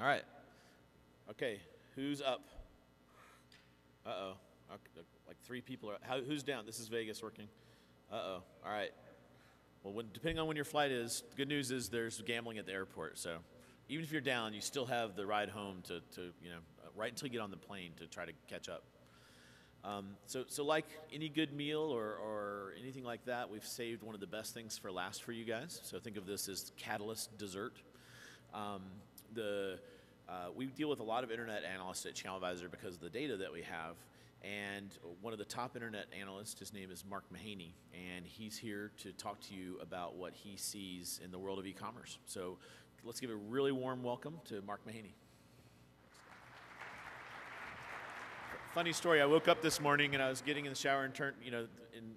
All right. Okay. Who's up? Uh-oh. Like three people are up. Who's down? This is Vegas working. Uh-oh. All right. Well, depending on when your flight is, the good news is there's gambling at the airport. So even if you're down, you still have the ride home to right until you get on the plane to try to catch up. So like any good meal or anything like that, we've saved one of the best things for last for you guys. So think of this as Catalyst dessert. We deal with a lot of internet analysts at ChannelAdvisor because of the data that we have. And one of the top internet analysts, his name is Mark Mahaney, and he's here to talk to you about what he sees in the world of e-commerce. So let's give a really warm welcome to Mark Mahaney. Funny story, I woke up this morning and I was getting in the shower and turned, in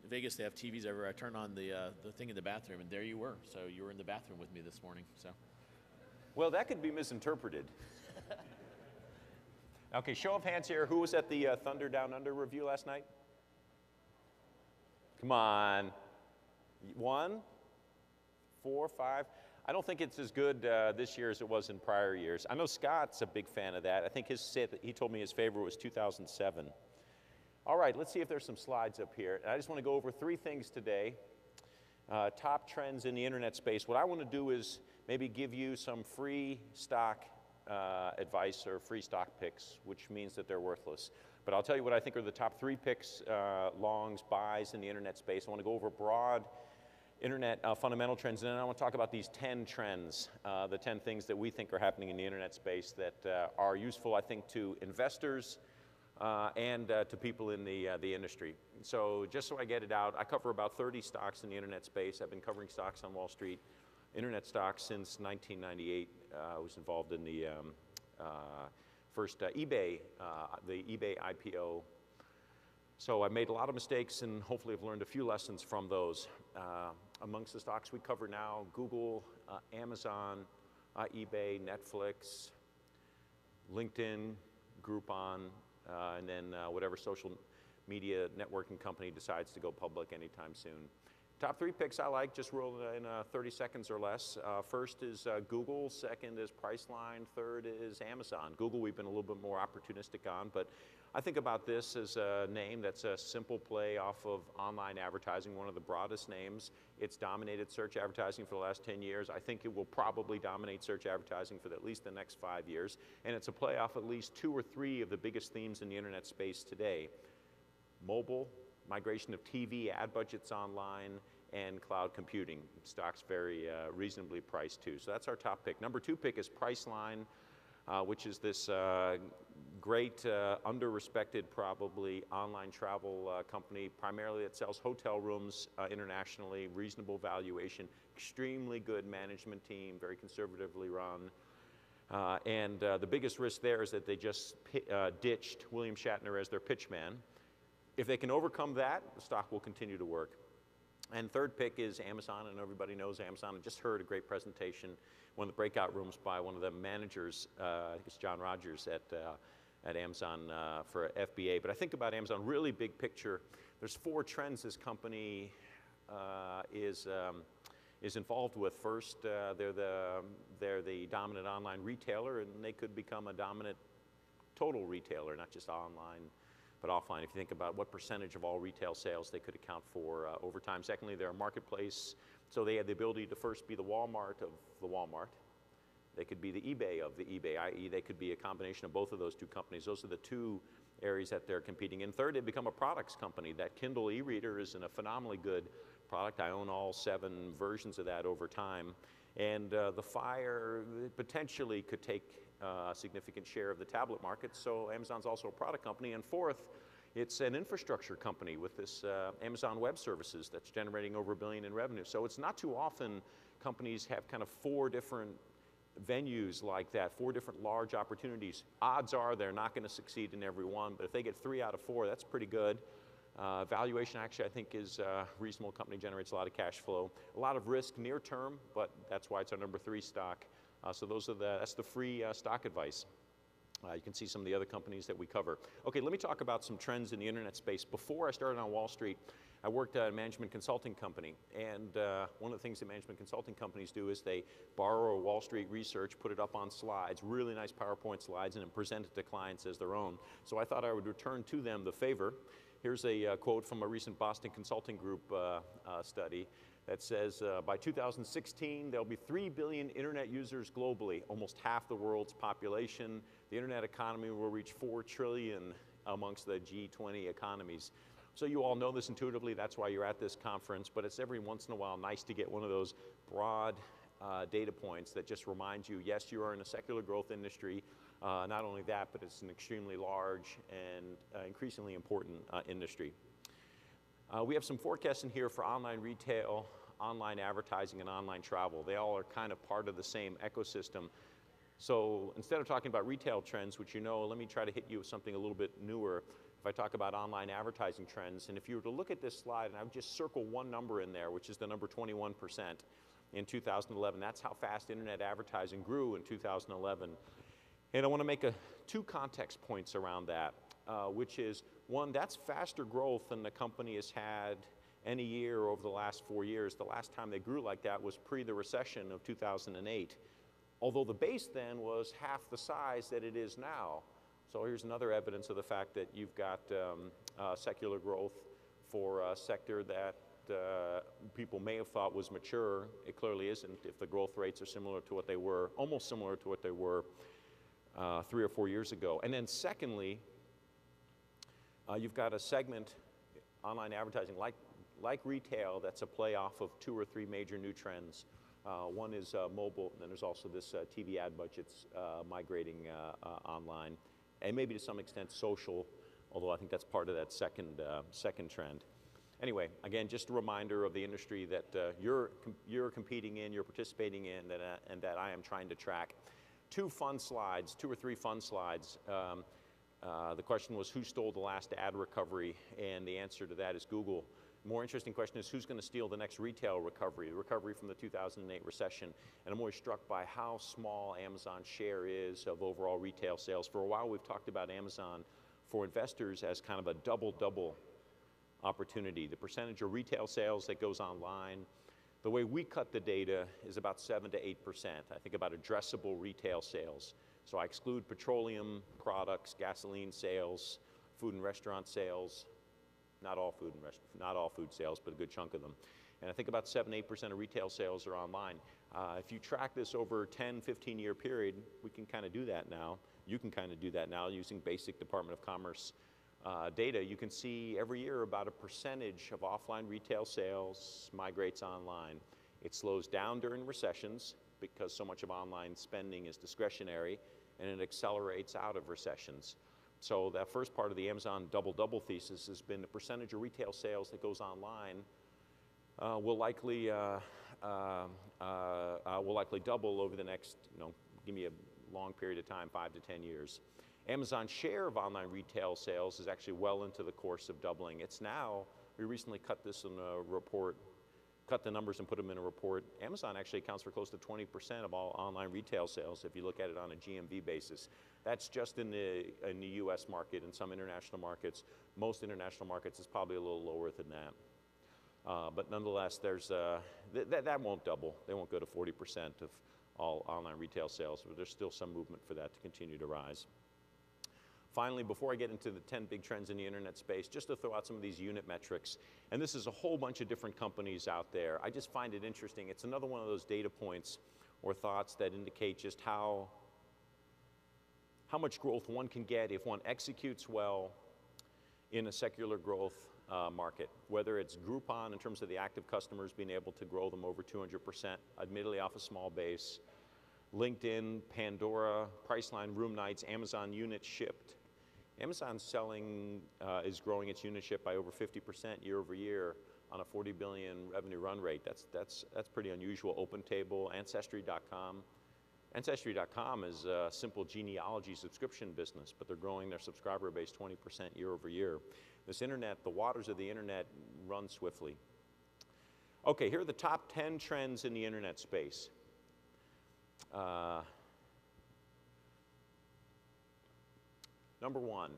Vegas they have TVs everywhere. I turned on the thing in the bathroom and there you were. So you were in the bathroom with me this morning, so. Well, that could be misinterpreted. Okay, show of hands here. Who was at the Thunder Down Under review last night? Come on. 1, 4, 5. I don't think it's as good this year as it was in prior years. I know Scott's a big fan of that. I think he told me his favorite was 2007. All right, let's see if there's some slides up here. And I just want to go over three things today. Top trends in the internet space. What I want to do is maybe give you some free stock advice or free stock picks, which means that they're worthless. But I'll tell you what I think are the top three picks, longs, buys in the internet space. I want to go over broad internet fundamental trends, and then I want to talk about these 10 trends, the 10 things that we think are happening in the internet space that are useful, I think, to investors and to people in the industry. So just so I get it out, I cover about 30 stocks in the internet space. I've been covering stocks on Wall Street, internet stocks, since 1998. I was involved in the first eBay, the eBay IPO. So I made a lot of mistakes and hopefully I've learned a few lessons from those. Amongst the stocks we cover now, Google, Amazon, eBay, Netflix, LinkedIn, Groupon, and then whatever social media networking company decides to go public anytime soon. Top three picks I like, just roll in 30 seconds or less. First is Google, second is Priceline, third is Amazon. Google we've been a little bit more opportunistic on, but I think about this as a name that's a simple play off of online advertising, one of the broadest names. It's dominated search advertising for the last 10 years. I think it will probably dominate search advertising for at least the next 5 years, and it's a play off at least 2 or 3 of the biggest themes in the internet space today. Mobile, migration of TV ad budgets online, and cloud computing. Stock's very reasonably priced too. So that's our top pick. Number 2 pick is Priceline, which is this great, under-respected probably online travel company, primarily that sells hotel rooms internationally, reasonable valuation, extremely good management team, very conservatively run. And the biggest risk there is that they just ditched William Shatner as their pitchman. If they can overcome that, the stock will continue to work. And third pick is Amazon, and everybody knows Amazon. I just heard a great presentation, one of the breakout rooms by one of the managers, I think it's John Rogers at Amazon for FBA. But I think about Amazon, really big picture. There's 4 trends this company is involved with. First, they're the dominant online retailer, and they could become a dominant total retailer, not just online, but offline, if you think about what percentage of all retail sales they could account for over time. Secondly, they're a marketplace, so they have the ability to first be the Walmart of the Walmart. They could be the eBay of the eBay, i.e. they could be a combination of both of those two companies. Those are the 2 areas that they're competing in. Third, they become a products company. That Kindle e-reader is a phenomenally good product. I own all 7 versions of that over time. And the Fire potentially could take a significant share of the tablet market, so Amazon's also a product company. And fourth, it's an infrastructure company with this Amazon Web Services that's generating over $1 billion in revenue. So it's not too often companies have kind of 4 different venues like that, 4 different large opportunities. Odds are they're not going to succeed in every one, but if they get 3 out of 4, that's pretty good. Valuation actually I think is reasonable. Company generates a lot of cash flow, a lot of risk near term, but that's why it's our number 3 stock. So that's the free stock advice. You can see some of the other companies that we cover. Okay, let me talk about some trends in the internet space. Before I started on Wall Street, I worked at a management consulting company, and one of the things that management consulting companies do is they borrow Wall Street research, put it up on slides, really nice PowerPoint slides, and then present it to clients as their own. So I thought I would return to them the favor. Here's a quote from a recent Boston Consulting Group study that says, by 2016, there'll be 3 billion internet users globally, almost half the world's population. The internet economy will reach 4 trillion amongst the G20 economies. So you all know this intuitively, that's why you're at this conference, but it's every once in a while nice to get one of those broad data points that just remind you, yes, you are in a secular growth industry. Not only that, but it's an extremely large and increasingly important industry. We have some forecasts in here for online retail, online advertising, and online travel. They all are kind of part of the same ecosystem. So instead of talking about retail trends, which you know, let me try to hit you with something a little bit newer. If I talk about online advertising trends, and if you were to look at this slide, and I would just circle one number in there, which is the number 21%. In 2011, that's how fast internet advertising grew in 2011. And I want to make two context points around that, which is, one, that's faster growth than the company has had any year over the last 4 years. The last time they grew like that was pre the recession of 2008, although the base then was half the size that it is now. So here's another evidence of the fact that you've got secular growth for a sector that people may have thought was mature. It clearly isn't if the growth rates are similar to what they were, almost similar to what they were 3 or 4 years ago. And then secondly, you've got a segment, online advertising, like retail, that's a play off of 2 or 3 major new trends. One is mobile, and then there's also this TV ad budgets migrating online, and maybe to some extent social, although I think that's part of that second trend. Anyway, again, just a reminder of the industry that you're competing in, you're participating in, and that I am trying to track. Two or three fun slides. The question was, who stole the last ad recovery? And the answer to that is Google. More interesting question is, who's going to steal the next retail recovery, the recovery from the 2008 recession? And I'm always struck by how small Amazon's share is of overall retail sales. For a while, we've talked about Amazon for investors as kind of a double-double opportunity. The percentage of retail sales that goes online, the way we cut the data is about 7 to 8%. I think about addressable retail sales. So I exclude petroleum products, gasoline sales, food and restaurant sales, not all food sales, but a good chunk of them. And I think about 7 to 8% of retail sales are online. If you track this over a 10, 15-year period, we can kind of do that now. You can kind of do that now using basic Department of Commerce data. You can see every year about a percentage of offline retail sales migrates online. It slows down during recessions because so much of online spending is discretionary, and it accelerates out of recessions. So that first part of the Amazon double-double thesis has been the percentage of retail sales that goes online will likely double over the next, give me a long period of time, 5 to 10 years. Amazon's share of online retail sales is actually well into the course of doubling. It's now, we recently cut this in a report, cut the numbers and put them in a report. Amazon actually accounts for close to 20% of all online retail sales if you look at it on a GMV basis. That's just in the US market. In some international markets, most international markets, it's probably a little lower than that. But nonetheless, there's that won't double. They won't go to 40% of all online retail sales, but there's still some movement for that to continue to rise. Finally, before I get into the 10 big trends in the internet space, just to throw out some of these unit metrics, and this is a whole bunch of different companies out there. I just find it interesting. It's another one of those data points or thoughts that indicate just how much growth one can get if one executes well in a secular growth market, whether it's Groupon in terms of the active customers, being able to grow them over 200%, admittedly off a small base, LinkedIn, Pandora, Priceline, room nights, Amazon units shipped. Amazon's selling is growing its unit ship by over 50% year over year on a 40 billion revenue run rate. That's pretty unusual. OpenTable, Ancestry.com. Ancestry.com is a simple genealogy subscription business, but they're growing their subscriber base 20% year over year. This internet, the waters of the internet run swiftly. Okay, here are the top 10 trends in the internet space. Number one,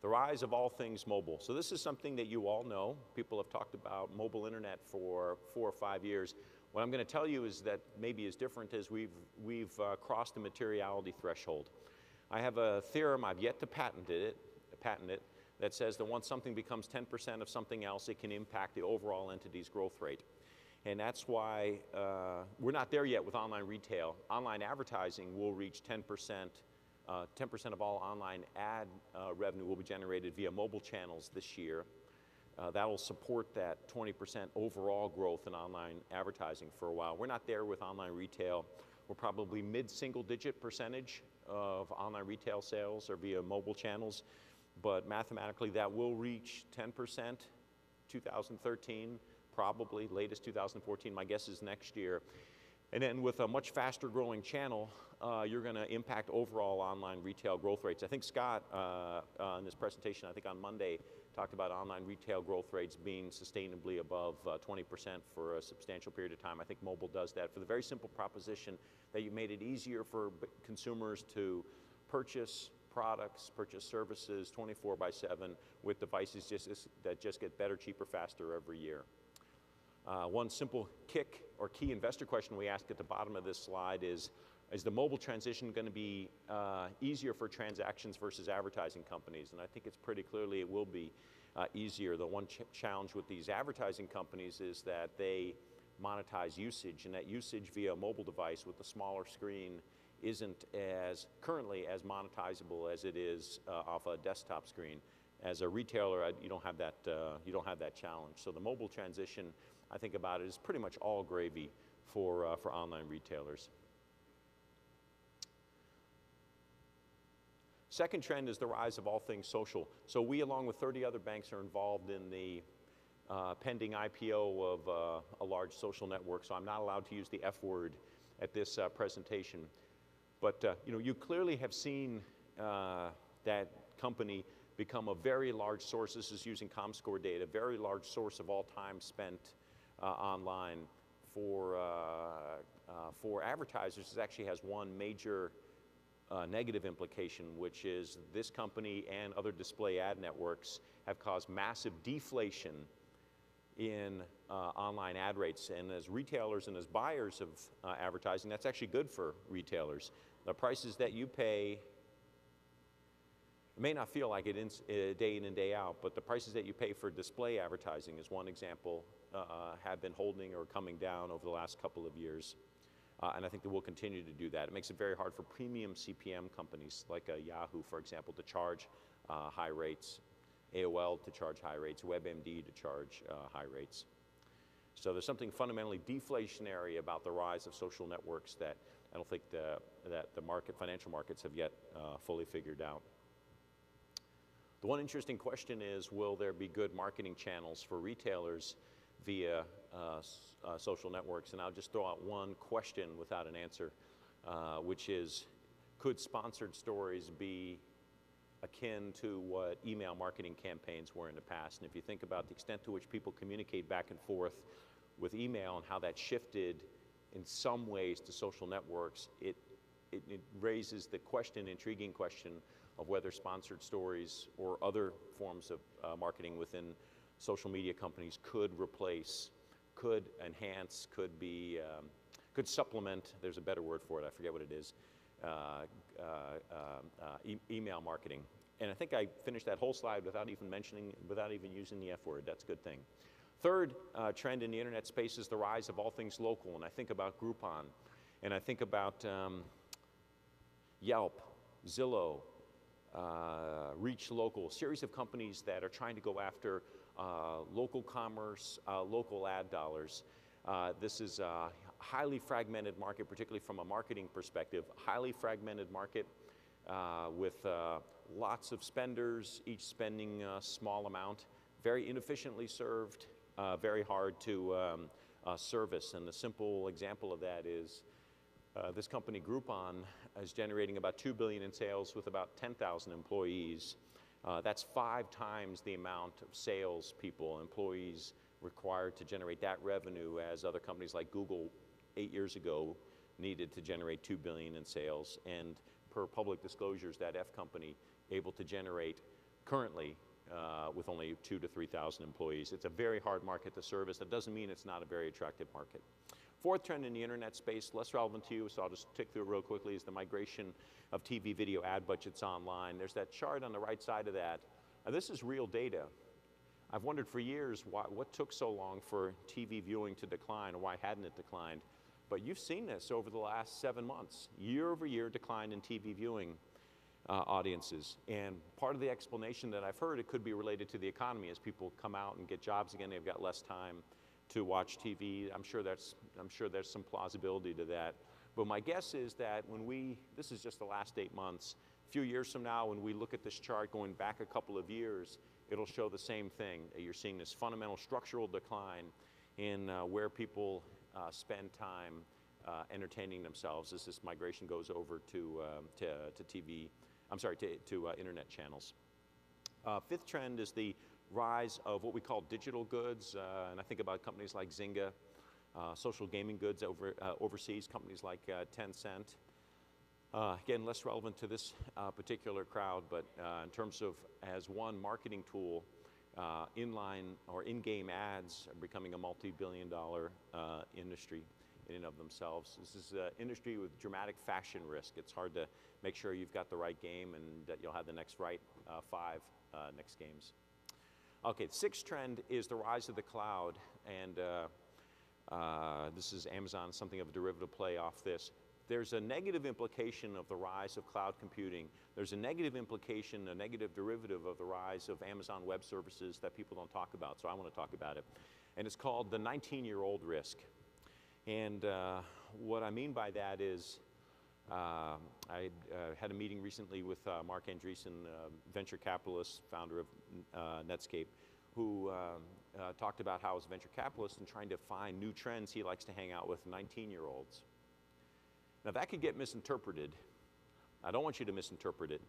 The rise of all things mobile. So this is something that you all know. People have talked about mobile internet for 4 or 5 years. What I'm going to tell you is that maybe is different is we've crossed the materiality threshold. I have a theorem, I've yet to patent it, that says that once something becomes 10% of something else, it can impact the overall entity's growth rate. And that's why we're not there yet with online retail. Online advertising will reach 10%. 10% of all online ad revenue will be generated via mobile channels this year. That will support that 20% overall growth in online advertising for a while. We're not there with online retail. We're probably mid-single digit percentage of online retail sales or via mobile channels, but mathematically that will reach 10%, 2013, probably latest 2014, my guess is next year. And then with a much faster growing channel, you're going to impact overall online retail growth rates. I think Scott, in this presentation, I think on Monday, talked about online retail growth rates being sustainably above 20% for a substantial period of time. I think mobile does that for the very simple proposition that you made it easier for consumers to purchase products, purchase services 24/7 with devices that just get better, cheaper, faster every year. One simple kick or key investor question we asked at the bottom of this slide is the mobile transition going to be easier for transactions versus advertising companies? And I think it's pretty clearly it will be easier. The one challenge with these advertising companies is that they monetize usage, and that usage via a mobile device with a smaller screen isn't as currently as monetizable as it is off a desktop screen. As a retailer, you don't have that challenge. So the mobile transition, I think about it as pretty much all gravy for online retailers. Second trend is the rise of all things social. So we, along with 30 other banks, are involved in the pending IPO of a large social network. So I'm not allowed to use the F word at this presentation. But you clearly have seen that company become a very large source. This is using ComScore data, very large source of all time spent online for advertisers. It actually has one major negative implication, which is this company and other display ad networks have caused massive deflation in online ad rates. And as retailers and as buyers of advertising, that's actually good for retailers. The prices that you pay, it may not feel like it day in and day out, but the prices that you pay for display advertising, as one example, have been holding or coming down over the last couple of years. And I think they will continue to do that. It makes it very hard for premium CPM companies like Yahoo, for example, to charge high rates, AOL to charge high rates, WebMD to charge high rates. So there's something fundamentally deflationary about the rise of social networks that I don't think financial markets have yet fully figured out. The one interesting question is, will there be good marketing channels for retailers via social networks? And I'll just throw out one question without an answer, which is, could sponsored stories be akin to what email marketing campaigns were in the past? And if you think about the extent to which people communicate back and forth with email and how that shifted in some ways to social networks, it raises the question, intriguing question, of whether sponsored stories or other forms of marketing within social media companies could replace, could enhance, could supplement, there's a better word for it, I forget what it is, email marketing. And I think I finished that whole slide without even using the F word. That's a good thing. Third trend in the internet space is the rise of all things local. And I think about Groupon, and I think about Yelp, Zillow, Reach Local, series of companies that are trying to go after local commerce, local ad dollars. This is a highly fragmented market, particularly from a marketing perspective, highly fragmented market with lots of spenders, each spending a small amount, very inefficiently served, very hard to service. And a simple example of that is this company Groupon is generating about $2 billion in sales with about 10,000 employees. That's 5 times the amount of sales people, employees required to generate that revenue as other companies like Google 8 years ago needed to generate $2 billion in sales. And per public disclosures, that F company able to generate currently with only 2,000 to 3,000 employees. It's a very hard market to service. That doesn't mean it's not a very attractive market. Fourth trend in the internet space, less relevant to you, so I'll just tick through it real quickly, is the migration of TV video ad budgets online. There's that chart on the right side of that. Now, this is real data. I've wondered for years why, what took so long for TV viewing to decline, or why hadn't it declined? But you've seen this over the last 7 months, year over year decline in TV viewing audiences. And part of the explanation that I've heard, it could be related to the economy. As people come out and get jobs again, they've got less time to watch TV. I'm sure there's some plausibility to that. But my guess is that when this is just the last 8 months, a few years from now, when we look at this chart going back a couple of years, it'll show the same thing. You're seeing this fundamental structural decline in where people spend time entertaining themselves as this migration goes over to internet channels. Fifth trend is the rise of what we call digital goods, and I think about companies like Zynga, social gaming goods overseas, companies like Tencent. Again, less relevant to this particular crowd, but in terms of as one marketing tool, inline or in-game ads are becoming a multi-billion-dollar industry in and of themselves. This is an industry with dramatic fashion risk. It's hard to make sure you've got the right game and that you'll have the next right next games. Okay, the sixth trend is the rise of the cloud, and this is Amazon, something of a derivative play off this. There's a negative implication of the rise of cloud computing. There's a negative implication, a negative derivative of the rise of Amazon Web Services that people don't talk about, so I want to talk about it. And it's called the 19-year-old risk. And what I mean by that is, I had a meeting recently with Mark Andreessen, venture capitalist, founder of Netscape, who talked about how as a venture capitalist and trying to find new trends, he likes to hang out with 19-year-olds. Now that could get misinterpreted. I don't want you to misinterpret it.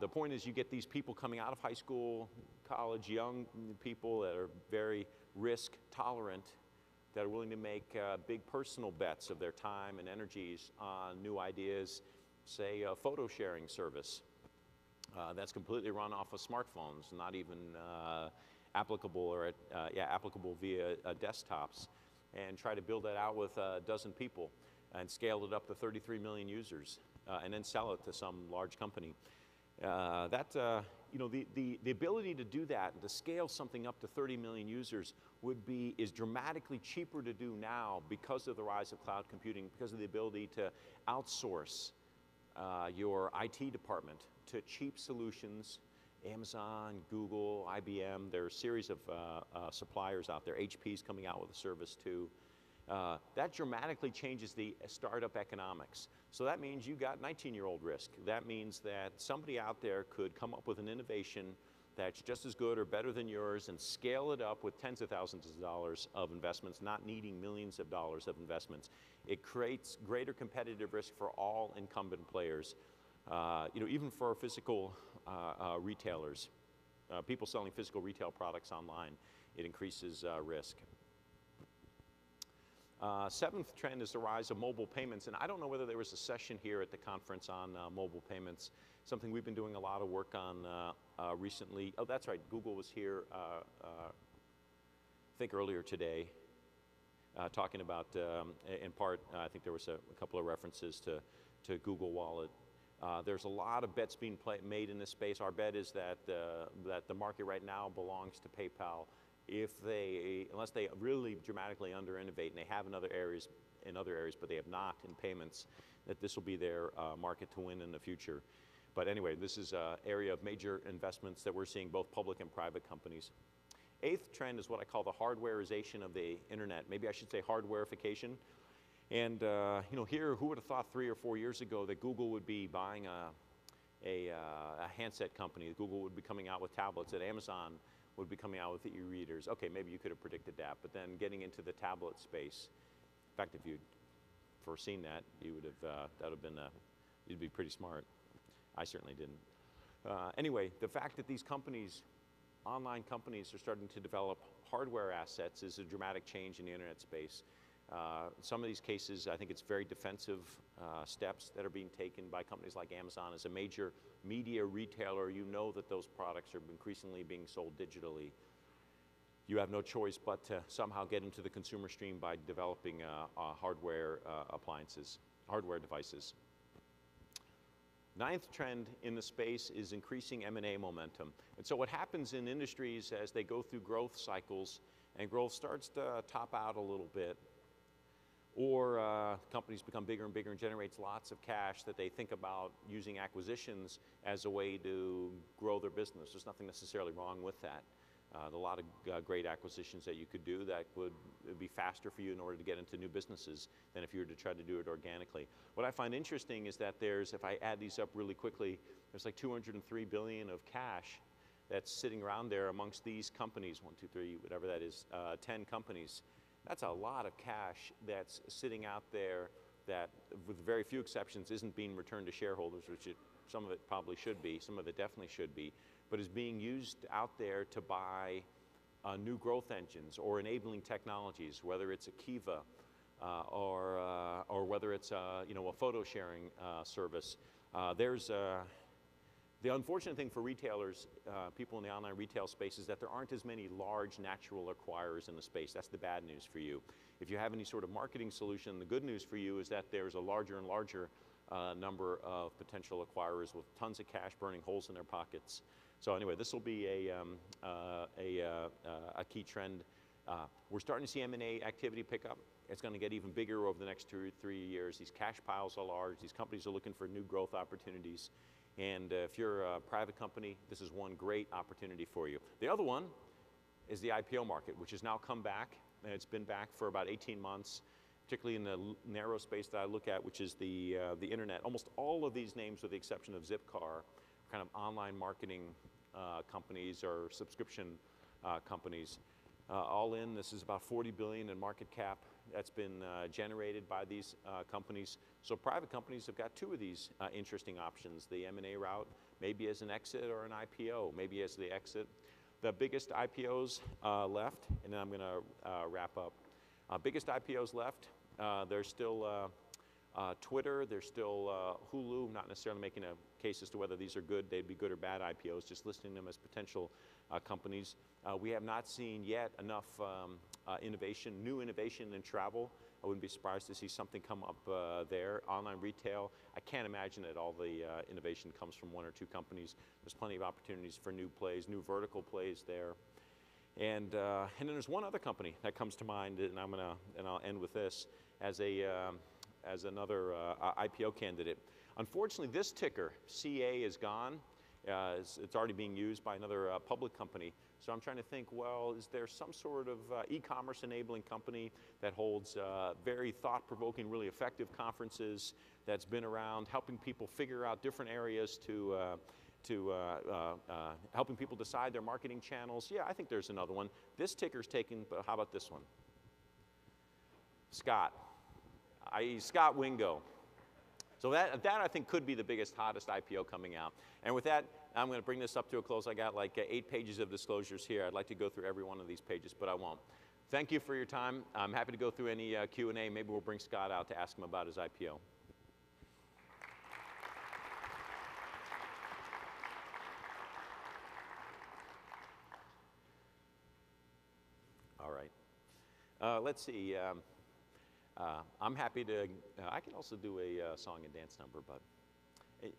The point is you get these people coming out of high school, college, young people that are very risk tolerant, that are willing to make big personal bets of their time and energies on new ideas, say a photo sharing service that's completely run off of smartphones, not even applicable or applicable via desktops, and try to build that out with a dozen people and scale it up to 33 million users and then sell it to some large company. The ability to do that and to scale something up to 30 million users is dramatically cheaper to do now because of the rise of cloud computing, because of the ability to outsource your IT department to cheap solutions. Amazon, Google, IBM, there are a series of suppliers out there. HP's coming out with a service too. That dramatically changes the startup economics. So that means you got 19-year-old risk. That means that somebody out there could come up with an innovation that's just as good or better than yours and scale it up with tens of thousands of dollars of investments, not needing millions of dollars of investments. It creates greater competitive risk for all incumbent players, even for physical retailers, people selling physical retail products online. It increases risk. Seventh trend is the rise of mobile payments, and I don't know whether there was a session here at the conference on mobile payments, something we've been doing a lot of work on recently. Oh, that's right, Google was here, I think earlier today, talking about, in part, I think there was a couple of references to Google Wallet. There's a lot of bets being made in this space. Our bet is that, that the market right now belongs to PayPal. Unless they really dramatically under-innovate, and they have in other areas, but they have not in payments, that this will be their market to win in the future. But anyway, this is an area of major investments that we're seeing both public and private companies. Eighth trend is what I call the hardwareization of the internet. Maybe I should say hardwareification. And here, who would have thought 3 or 4 years ago that Google would be buying a handset company? Google would be coming out with tablets, that Amazon would be coming out with the e-readers. Okay, maybe you could have predicted that, but then getting into the tablet space. In fact, if you'd foreseen that, you would have, that would have been, you'd be pretty smart. I certainly didn't. Anyway, the fact that these companies, online companies, are starting to develop hardware assets is a dramatic change in the internet space. In some of these cases, I think it's very defensive steps that are being taken by companies like Amazon as a major media retailer, you know that those products are increasingly being sold digitally. You have no choice but to somehow get into the consumer stream by developing hardware appliances, hardware devices. Ninth trend in the space is increasing M&A momentum. And so what happens in industries as they go through growth cycles and growth starts to top out a little bit, or companies become bigger and bigger and generates lots of cash that they think about using acquisitions as a way to grow their business. There's nothing necessarily wrong with that. A lot of great acquisitions that you could do that would be faster for you in order to get into new businesses than if you were to try to do it organically. What I find interesting is that there's, if I add these up really quickly, there's like 203 billion of cash that's sitting around there amongst these companies, 1, 2, 3, whatever that is, 10 companies. That's a lot of cash that's sitting out there that, with very few exceptions, isn't being returned to shareholders, which it, some of it probably should be, some of it definitely should be, but is being used out there to buy new growth engines or enabling technologies, whether it's a Kiva or whether it's a photo sharing service. The unfortunate thing for retailers, people in the online retail space, is that there aren't as many large natural acquirers in the space. That's the bad news for you. If you have any sort of marketing solution, the good news for you is that there's a larger and larger number of potential acquirers with tons of cash burning holes in their pockets. So anyway, this will be a key trend. We're starting to see M&A activity pick up. It's going to get even bigger over the next 2 or 3 years. These cash piles are large. These companies are looking for new growth opportunities. And if you're a private company, this is one great opportunity for you. The other one is the IPO market, which has now come back, and it's been back for about 18 months, particularly in the narrow space that I look at, which is the internet. Almost all of these names, with the exception of Zipcar, kind of online marketing companies or subscription companies. All in, this is about 40 billion in market cap that's been generated by these companies. So private companies have got two of these interesting options, the M&A route, maybe as an exit or an IPO, maybe as the exit. The biggest IPOs left, and then I'm going to wrap up. Biggest IPOs left, there's still Twitter, there's still Hulu. Not necessarily making a case as to whether these are good, they'd be good or bad IPOs, just listing them as potential companies. We have not seen yet enough innovation, new innovation in travel. I wouldn't be surprised to see something come up there. Online retail, I can't imagine that all the innovation comes from 1 or 2 companies. There's plenty of opportunities for new plays, new vertical plays there. And then there's one other company that comes to mind, and I'll end with this as another IPO candidate. Unfortunately, this ticker, CA, is gone. It's already being used by another public company. So I'm trying to think, well, is there some sort of e-commerce enabling company that holds very thought-provoking, really effective conferences, that's been around helping people figure out different areas to helping people decide their marketing channels? Yeah, I think there's another one. This ticker's taken, but how about this one? Scott. i.e. Scott Wingo. So that I think could be the biggest, hottest IPO coming out. And with that, I'm going to bring this up to a close. I got like 8 pages of disclosures here. I'd like to go through every one of these pages, but I won't. Thank you for your time. I'm happy to go through any Q&A. Maybe we'll bring Scott out to ask him about his IPO. All right. Let's see. I'm happy to, I can also do a song and dance number, but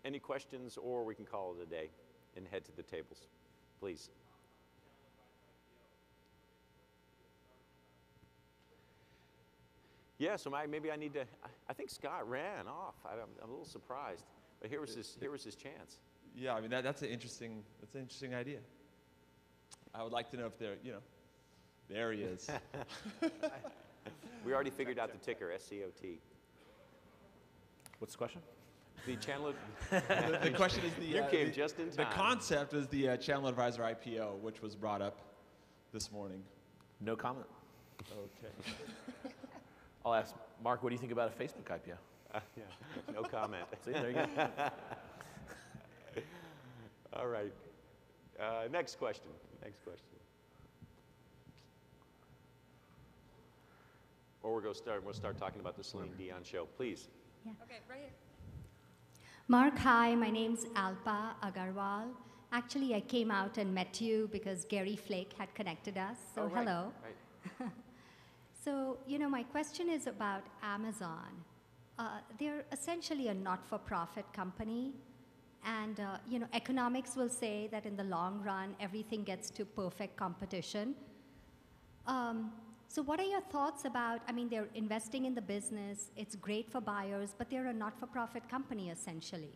any questions, or we can call it a day and head to the tables, please. Yeah, so maybe I need to, I think Scott ran off. I'm a little surprised, but here was his chance. Yeah, I mean, that's an interesting idea. I would like to know if there, there he is. We already figured out the ticker, SCOT. What's the question? The channel. The question is the. You came just in time. The concept is the ChannelAdvisor IPO, which was brought up this morning. No comment. Okay. I'll ask Mark. What do you think about a Facebook IPO? Yeah. No comment. See, there you go. All right. Next question. Next question. Or we'll start talking about the Celine Dion show, please. Yeah. Okay, right here. Mark, hi, my name's Alpa Agarwal. Actually, I came out and met you because Gary Flake had connected us, so oh, right. Hello. Right. So, you know, my question is about Amazon. They're essentially a not-for-profit company, and, you know, economics will say that in the long run, everything gets to perfect competition. So what are your thoughts about, I mean, they're investing in the business, it's great for buyers, but they're a not-for-profit company, essentially.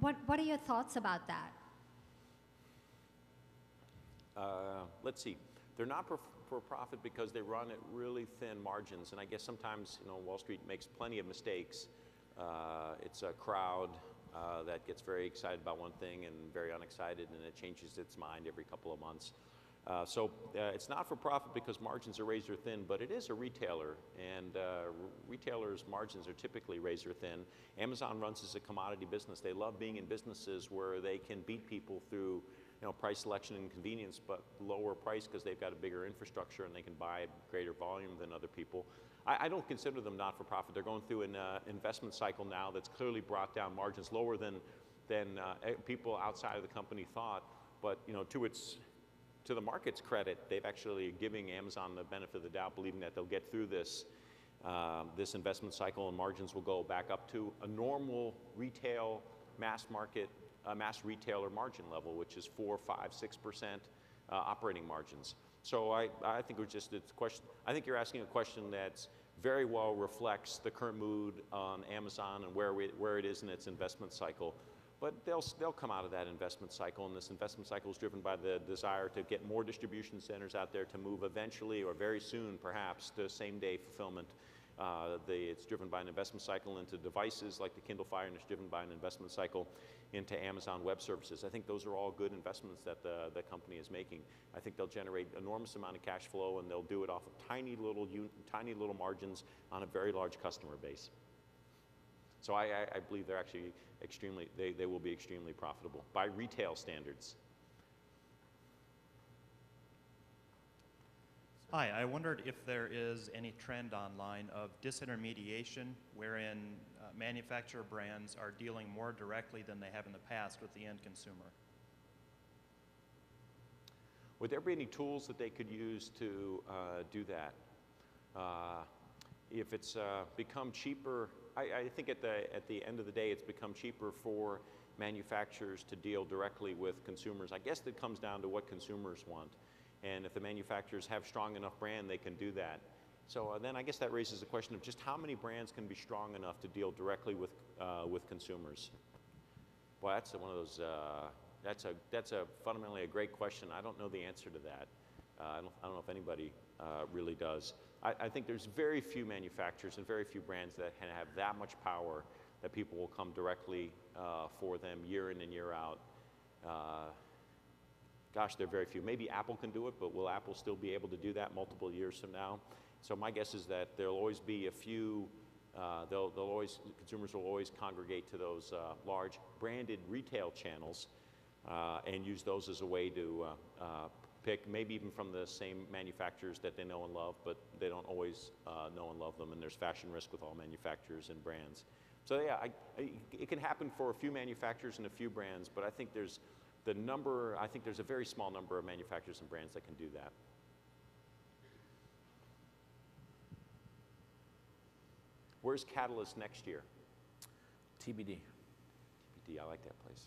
What are your thoughts about that? Let's see. They're not for profit because they run at really thin margins, and I guess sometimes, you know, Wall Street makes plenty of mistakes. It's a crowd that gets very excited about one thing and very unexcited, and it changes its mind every couple of months. It's not for profit because margins are razor thin, but it is a retailer, and retailers' margins are typically razor thin. Amazon runs as a commodity business. They love being in businesses where they can beat people through, you know, price, selection, and convenience, but lower price because they've got a bigger infrastructure and they can buy a greater volume than other people. I don't consider them not for profit. They're going through an investment cycle now that's clearly brought down margins lower than people outside of the company thought, but you know, to the market's credit, they've actually giving Amazon the benefit of the doubt, believing that they'll get through this, this investment cycle and margins will go back up to a normal retail, mass market, mass retailer margin level, which is 4, 5, 6% operating margins. So I think it's just a question, I think you're asking a question that's very well reflects the current mood on Amazon and where it is in its investment cycle. But they'll come out of that investment cycle, and this investment cycle is driven by the desire to get more distribution centers out there to move eventually or very soon perhaps to same-day fulfillment. It's driven by an investment cycle into devices like the Kindle Fire, and it's driven by an investment cycle into Amazon Web Services. I think those are all good investments that the company is making. I think they'll generate enormous amount of cash flow, and they'll do it off of tiny little margins on a very large customer base. So I believe they're actually extremely, they will be extremely profitable by retail standards. Hi, I wondered if there is any trend online of disintermediation wherein manufacturer brands are dealing more directly than they have in the past with the end consumer. Would there be any tools that they could use to do that? If it's become cheaper, I think at the end of the day, it's become cheaper for manufacturers to deal directly with consumers. I guess it comes down to what consumers want. And if the manufacturers have strong enough brand, they can do that. So then I guess that raises the question of just how many brands can be strong enough to deal directly with consumers. Well, that's one of those, that's fundamentally a great question. I don't know the answer to that. I don't know if anybody really does. I think there's very few manufacturers and very few brands that can have that much power that people will come directly for them year in and year out. Gosh, there are very few. Maybe Apple can do it, but will Apple still be able to do that multiple years from now? So my guess is that there'll always be a few, consumers will always congregate to those large branded retail channels and use those as a way to pick, maybe even from the same manufacturers that they know and love, but they don't always know and love them, and there's fashion risk with all manufacturers and brands. So yeah, it can happen for a few manufacturers and a few brands, but I think there's a very small number of manufacturers and brands that can do that. Where's Catalyst next year? TBD. TBD, I like that place.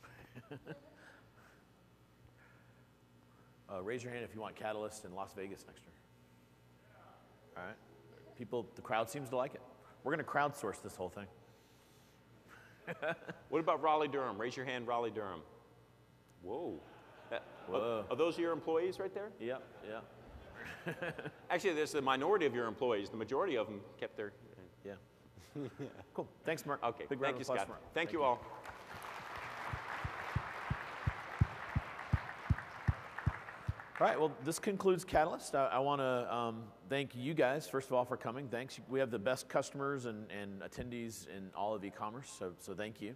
Raise your hand if you want Catalyst in Las Vegas next year. All right. People, the crowd seems to like it. We're going to crowdsource this whole thing. What about Raleigh-Durham? Raise your hand, Raleigh-Durham. Whoa. Whoa. Are those your employees right there? Yep, yeah. Actually, there's the minority of your employees. The majority of them kept their... Yeah. Yeah. Cool. Thanks, Mark. Okay. Big round of applause, Scott. Mark. Thank you all. All right, well, this concludes Catalyst. I want to thank you guys, first of all, for coming. Thanks. We have the best customers and attendees in all of e-commerce, so thank you.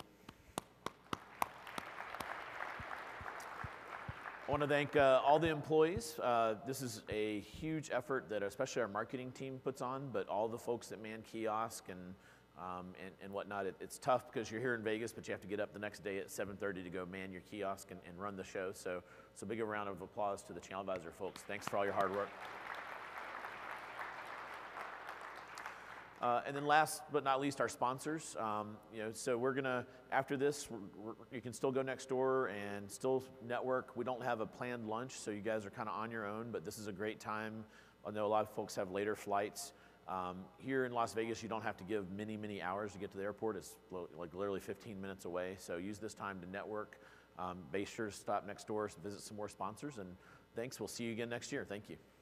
I want to thank all the employees. This is a huge effort that especially our marketing team puts on, but all the folks that man Kiosk and and whatnot. It's tough because you're here in Vegas, but you have to get up the next day at 7:30 to go man your kiosk and run the show. So big a round of applause to the ChannelAdvisor folks. Thanks for all your hard work. And then last but not least, our sponsors. So we're gonna, after this, you can still go next door and still network. We don't have a planned lunch, so you guys are kind of on your own, but this is a great time. I know a lot of folks have later flights. Here in Las Vegas, you don't have to give many, many hours to get to the airport. It's like literally 15 minutes away, so use this time to network. Be sure to stop next door, visit some more sponsors, and thanks. We'll see you again next year. Thank you.